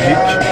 Yep.